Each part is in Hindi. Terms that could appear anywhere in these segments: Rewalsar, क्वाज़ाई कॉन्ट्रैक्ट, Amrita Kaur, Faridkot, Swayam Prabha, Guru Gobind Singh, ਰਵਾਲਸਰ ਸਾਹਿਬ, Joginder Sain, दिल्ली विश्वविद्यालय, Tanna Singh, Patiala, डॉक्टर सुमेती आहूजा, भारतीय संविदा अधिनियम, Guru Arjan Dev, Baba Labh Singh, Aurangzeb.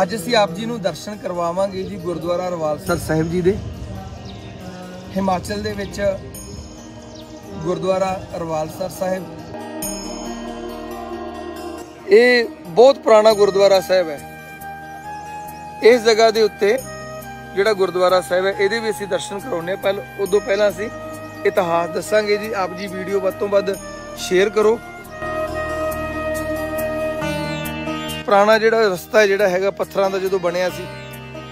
ਅੱਜ ਅਸੀਂ ਆਪ ਜੀ ਨੂੰ ਦਰਸ਼ਨ ਕਰਵਾਵਾਂਗੇ ਜੀ ਗੁਰਦੁਆਰਾ ਰਵਾਲਸਰ ਸਾਹਿਬ ਜੀ ਦੇ। ਹਿਮਾਚਲ ਦੇ ਵਿੱਚ ਗੁਰਦੁਆਰਾ ਰਵਾਲਸਰ ਸਾਹਿਬ, ਇਹ बहुत पुराना गुरुद्वारा साहब है। इस जगह के उत्ते जो गुरुद्वारा साहब है ये भी असी दर्शन कराने पहले उदों पहला असी इतिहास दसांगे जी। आप जी वीडियो वध तो वध शेयर करो। पुराना जो रस्ता जोड़ा है पत्थर का जो बनया सी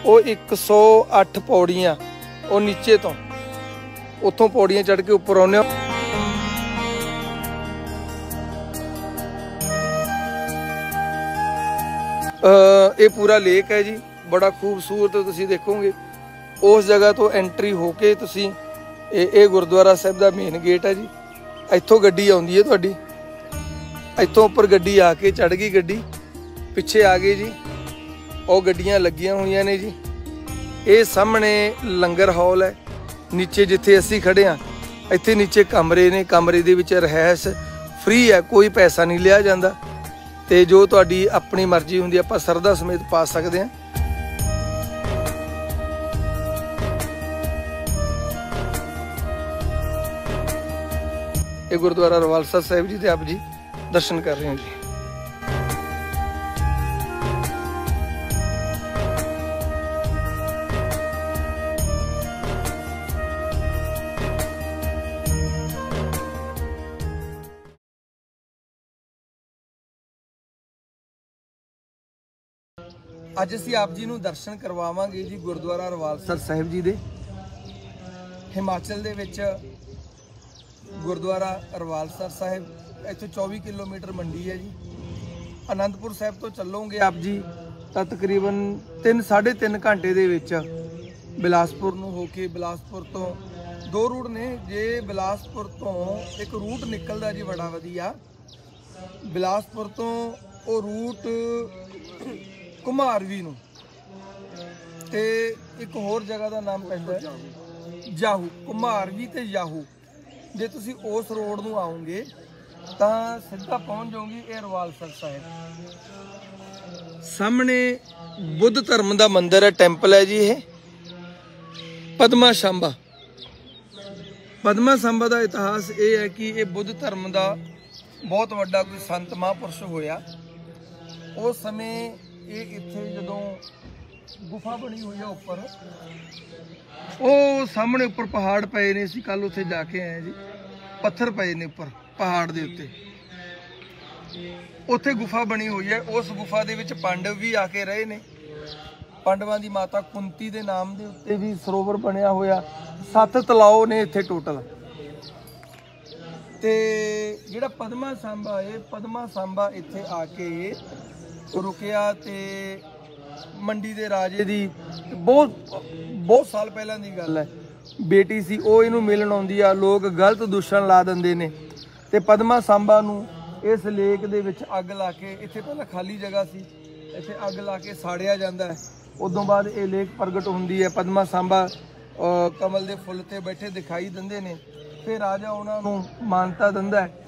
वो 108 पौड़ियाँ और नीचे तो उतों पौड़ियाँ चढ़ के उपर आने। ये पूरा लेक है जी, बड़ा खूबसूरत तुसी देखोगे। उस जगह तो एंट्री होके तुसी ये गुरुद्वारा साहब का मेन गेट है जी। इतों गड्डी आउंदी है तुहाडी, इतों उपर गड्डी आके चढ़ गई, गड्डी पिछे आ गई जी। और गड्डियां लगियां हुई ने जी। ये सामने लंगर हॉल है, नीचे जिथे असी खड़े हाँ इत्थे नीचे कमरे ने, कमरे दे विच रहस फ्री है, कोई पैसा नहीं लिया जाता। तो जो तुहाडी अपनी मर्जी हुंदी आपां सरदा समेत पा सकते हैं। ये गुरुद्वारा रवालसर साहिब जी दे आप जी दर्शन कर रहे हैं जी। अज असी आप जी नूं दर्शन करवावांगे जी गुरुद्वारा रवालसर साहिब जी दे। हिमाचल दे विच गुरुद्वारा रवालसर साहिब, इत्थों 24 किलोमीटर मंडी है जी। आनंदपुर साहब तो चलोगे आप जी तो तकरीबन 3-3.5 घंटे दे विच बिलासपुर नूं होके, बिलासपुर तो दो रूट ने जे। बिलासपुर तो एक रूट निकलता जी बड़ा वधिया, बिलासपुर तो वो रूट कुमारवी नूं, ते एक होर जगह का नाम पैंदा है जाहू। कुमारवी ते जाहू जे तुसी उस रोड नूं आओगे तां सीधा पहुँच जाओगे ये रवालसर साहिब। सामने बुद्ध धर्म का मंदिर है, टैंपल है जी। ये पद्मा सांभा, पद्मा सांभा का इतिहास ये है कि ये बुद्ध धर्म का बहुत वड्डा कोई संत महापुरुष होया। उस समय ये इत्थे जदों गुफा बनी हुई है उपर, वो सामने उपर पहाड़ पे ने, असीं कल उत्थे जाके आए जी। पत्थर पे ने उपर पहाड़ दे उत्ते, उत्थे गुफा बनी हुई है। उस गुफा दे विच पांडव भी आके रहे ने। पांडवां दी माता कुंती दे नाम दे उत्ते भी सरोवर बनिया होया। 7 तलाव ने इत्थे टोटल। ते जिहड़ा पद्मा सांभा है, पद्मा सांभा इत्थे आके रुकिया ते मंडी दे राजे दी बहुत साल पहला दी गल है, बेटी सी ओ इनू मिलन आउंदी आ। लोग गलत दुश्मन ला दिंदे ने ते पद्मा सांभा नू इस लेक दे विच अग ला के, इत्थे पहला खाली जगह सी, इत्थे अग ला के साड़िया जांदा है। उदों बाद ये लेक प्रगट हुंदी है। पद्मा सांभा कमल दे फुल ते बैठे दिखाई दिंदे ने, फिर राजा उन्हां नू मानता दिंदा है।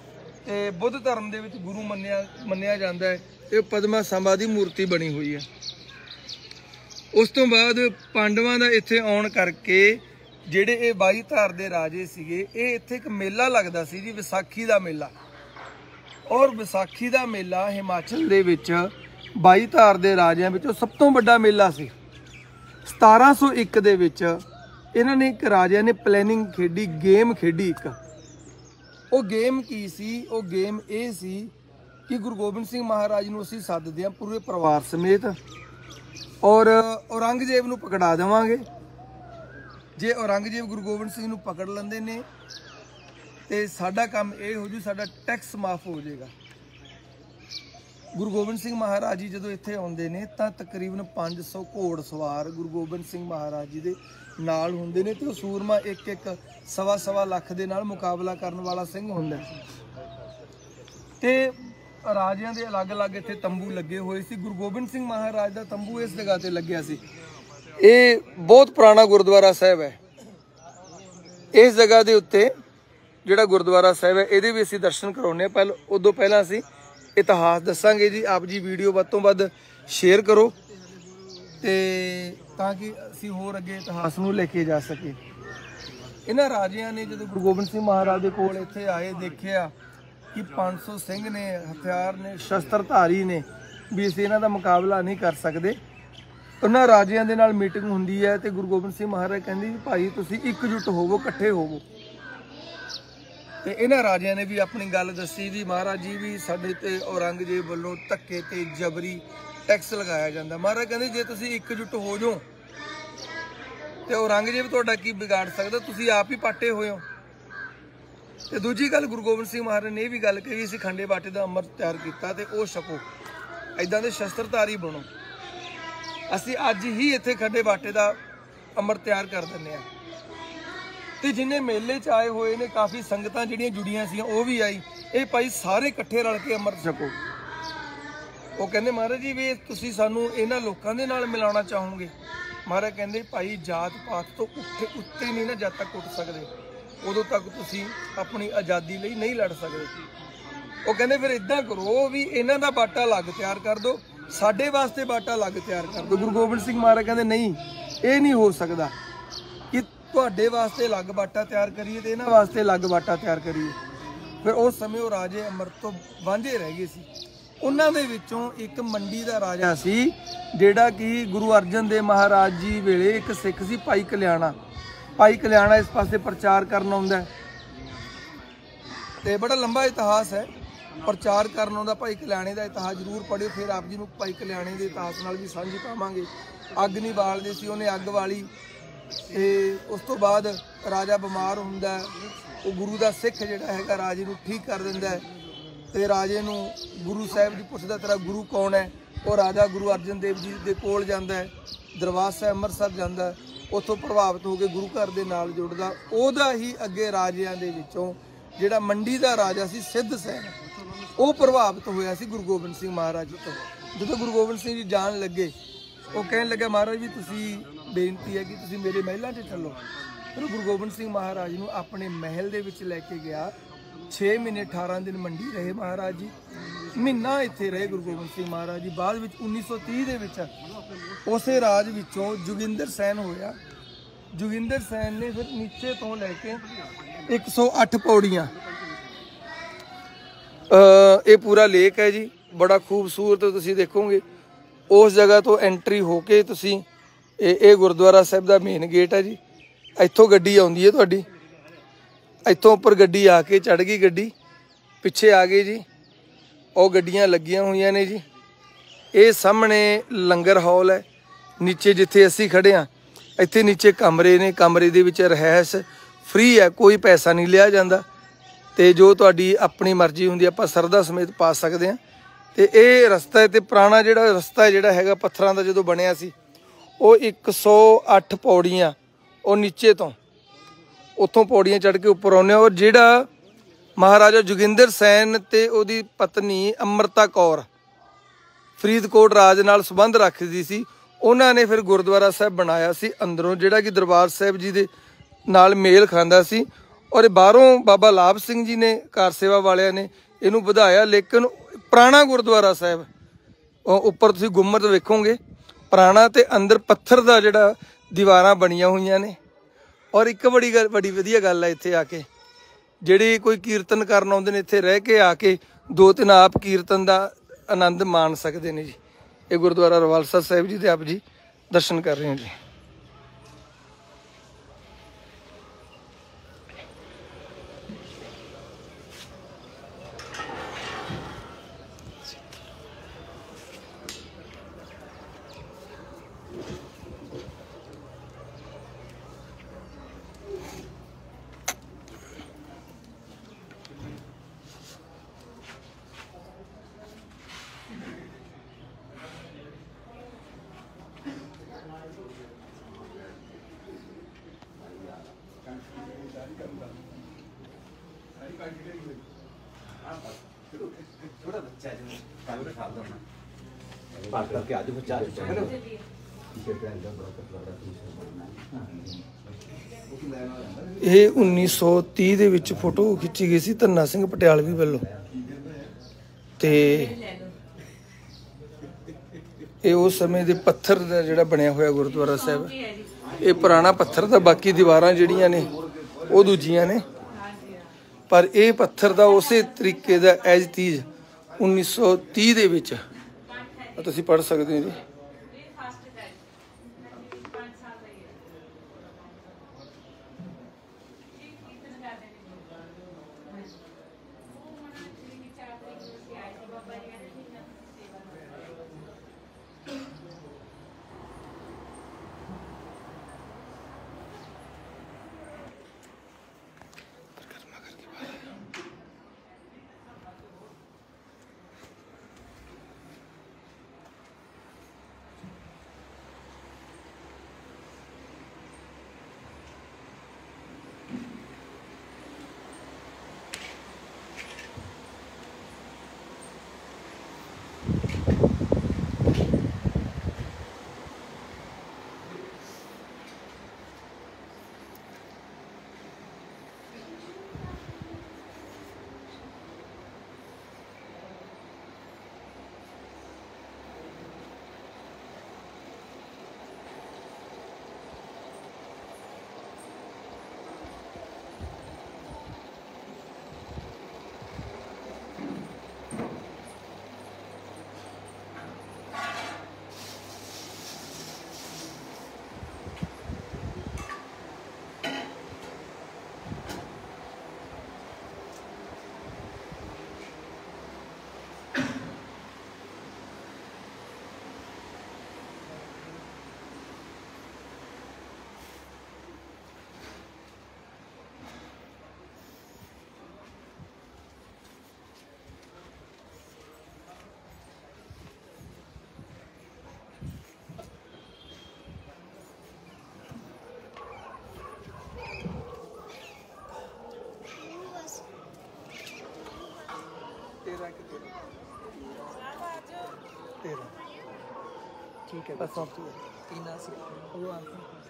ते बुद्ध धर्म दे विच गुरु मन्निया जांदा है। ये पद्मा सांभा की मूर्ति बनी हुई है। उस तो बाद पांडवां का इत्थे आउण करके जिहड़े ये 22 धार दे राजे सीगे, ये इत्थे एक मेला लगदा सी जी, विसाखी का मेला। और विसाखी का मेला हिमाचल दे विच 22 धार दे राजियां विचों सब तो वड्डा मेला सी। 1701 दे विच इन्हां ने एक राजियां ने प्लैनिंग खेडी, गेम खेडी। एक वो गेम की सी, वो गेम ये सी कि गुरु गोबिंद सिंह महाराज नूं असीं सददे आं पूरे परिवार समेत, और औरंगजेब नूं पकड़ा देवांगे। जे औरंगजेब गुरु गोबिंद सिंह नूं पकड़ लैंदे ने ते साडा काम ये हो जू, साडा टैक्स माफ हो जाएगा। गुरु गोबिंद सिंह महाराज जी जदों इत्थे आउंदे ने तां तकरीबन 500 घोड़ सवार गुरु गोबिंद सिंह महाराज जी दे नाल हुंदे ने, ते सूरमा 1-1, 1.25 लाख दे नाल मुकाबला करन वाला सिंह हुंदा है। ते राजियां दे अलग अलग इत्थे तंबू लगे हुए सी। गुरु गोबिंद सिंह महाराज दा तंबू इस जगह ते लग्या सी। ये बहुत पुराना गुरुद्वारा साहब है। इस जगह के उत्ते जिहड़ा गुरुद्वारा साहब है ये भी असीं दर्शन कराने पहले उदों पहला असीं इतिहास दसांगे जी। आप जी वीडियो वध तो वध शेयर करो। ते ताकि असी होर अगे इतिहास में लेके जा सके। इन्हां राजियां ने जदों गुरु गोबिंद सिंह महाराज दे कोल इत्थे आए देखिया कि 500 सिंह ने, हथियार ने, शस्त्रधारी ने, भी असीं इन्हां दा मुकाबला नहीं कर सकते। उन्हां राजियां दे नाल मीटिंग हुंदी है ते गुरु गोबिंद सिंह महाराज कहिंदे भाई तुसीं एकजुट होवो, इकट्ठे होवो। तो इन्हां राजियां ने भी अपनी गल दसी भी महाराज जी भी साडे ते औरंगजेब वल्लों धक्के ते जबरी टैक्स लगाया जाता। महाराज कहिंदे जे तुसीं एकजुट हो जाओ तो औरंगजेब तुहाडा की बिगाड़ सकदा, तुसीं आप ही पाटे होए हो। तो दूजी गल गुरु गोबिंद सिंह महाराज ने भी गल कही असीं खंडे बाटे का अमृत तैयार किया तो वह छको, इदां दे शस्त्रधारी बनो, असीं अज ही इत्थे खंडे बाटे का अमृत तैयार कर दिंदे आं। तो जिन्हें मेले च आए हुए ने काफ़ी संगतां जिहड़ियां जुड़ियां सी वह भी आई, ये भाई सारे इकट्ठे रल के अमृत छको। वो कहंदे महाराज जी वे तुसीं सानूं इन्हां लोकां दे नाल मिलाउणा चाहोगे? महाराज कहंदे भाई जात पात तो उत्ते नहीं ना जद तक उठ सकदे, उदों तक तुसीं अपनी आज़ादी लई नहीं लड़ सकदे। वो कहते फिर इदा करो भी इन्हों का बाटा अलग तैयार कर दो, साढ़े वास्ते बाटा अलग तैयार कर दो। गुरु गोबिंद सिंह महाराज कहते नहीं, ये नहीं हो सकता कि तुहाडे वास्ते अलग बाटा तैयार करिए तो इन्हों वास्ते अलग बाटा तैयार करिए। फिर उस समय वो राजे अमृत तो वांझे रह गए सी। उन्होंने विचों एक मंडी का राजा सी जिहड़ा कि गुरु अर्जन देव महाराज जी वेले एक सिख सी भाई कल्याणा। भाई कल्याणा इस पासे प्रचार करन आउंदा है ते बड़ा लंबा इतिहास है प्रचार करने का। भाई कल्याणे का इतिहास जरूर पढ़िओ, फिर आप जी भाई कल्याणे के इतिहास नाल भी साझी पावांगे। अग नहीं बालदे सी, उन्हें अग वाली। उस तो बाद राजा बीमार हुंदा, गुरु का सिख जिहड़ा है राजे नूं ठीक कर दिंदा है ते राजे नूं गुरु साहब जी पुछदा तेरा गुरु कौन है? और राजा गुरु अर्जन देव जी दे कोल जांदा है, दरबार साहब अमृतसर जांदा है, उत्थों प्रभावित हो के गुरु घर दे नाल जुड़दा। ओहदा ही अगे राजियां दे विचों जिहड़ा मंडी का राजा सी सिद्ध सैन वो प्रभावित होया सी गुरु गोबिंद सिंह महाराज जी तो। जो गुरु गोबिंद सिंह जी जान लगे वो कहन लगे महाराज जी तुसी बेनती है कि तुसी मेरे महलों से चलो। फिर गुरु गोबिंद सिंह महाराज नूं अपने महल दे विच लैके गया। 6 महीने 18 दिन मंडी रहे महाराज जी, महीना इत्थे रहे गुरु गोबिंद सिंह महाराज जी। बाद विच 1930 दे विच उसे राज विचों जोगिंदर सैन होया। जोगिंदर सैन ने फिर नीचे तो लैके 108 पौड़ियाँ ये पूरा लेक है जी, बड़ा खूबसूरत तो तुसी देखोगे। उस जगह तो एंट्री होके तुसी गुरुद्वारा साहब का मेन गेट है जी। इतों गड्डी आउंदी है तुहाडी, इतों उपर गड्डी आके चढ़ गई, गड्डी पिछे आ गई जी। और गड्डियां लगियां हुई ने जी। ये सामने लंगर हॉल है, नीचे जिथे असी खड़े हाँ इत्थे नीचे कमरे ने। कमरे दे विच रहस फ्री है, कोई पैसा नहीं लिया जाता ते जो तुहाडी अपनी मर्जी हुंदी आपां सरदा समेत पा सकते हैं। तो ये रस्ता है, तो पुराना जिहड़ा रस्ता है जिहड़ा हैगा पत्थरां दा जदों बनिया सी वो 108 पौड़ियाँ और नीचे तो उत्थों पौड़ियाँ चढ़ के उपर आउने। और जिहड़ा महाराजा जोगिंदर सैन ते उहदी पत्नी अमृता कौर फरीदकोट राज नाल संबंध रखदी सी, उन्हां ने फिर गुरुद्वारा साहब बनाया सी अंदरों, जिहड़ा कि दरबार साहब जी दे नाल मेल खांदा सी। और बाहरों बाबा लाभ सिंह जी ने कार सेवा वालियां ने इनू वधाया। लेकिन पुराना गुरुद्वारा साहब उपर तुसीं गुम्मद वेखोगे पुराना, तो अंदर पत्थर का जिहड़ा दीवारां बणियां होईयां ने। और एक बड़ी वधिया गल है इत्थे आके जिहड़े कोई कीर्तन करन आउंदे ने इत्थे रह के आके 2-3 आप कीर्तन का आनंद माण सकदे ने जी। ये गुरुद्वारा रवालसर साहिब जी दे आप जी दर्शन कर रहे हो जी। ये 1930 दे विच फोटो खिंची गई सी तन्ना सिंह पटियालवी वालों। ये उस समय के पत्थर का जोड़ा बनया हुआ गुरुद्वारा साहब, ये पुराना पत्थर था, बाकी दीवारां जड़िया ने वो दूजिया ने, पर यह पत्थर का उस तरीके का एज तीज 1930 के विच तुसीं पढ़ सकते हो जी। ठीक है, बस आप तीन आ सकते हो।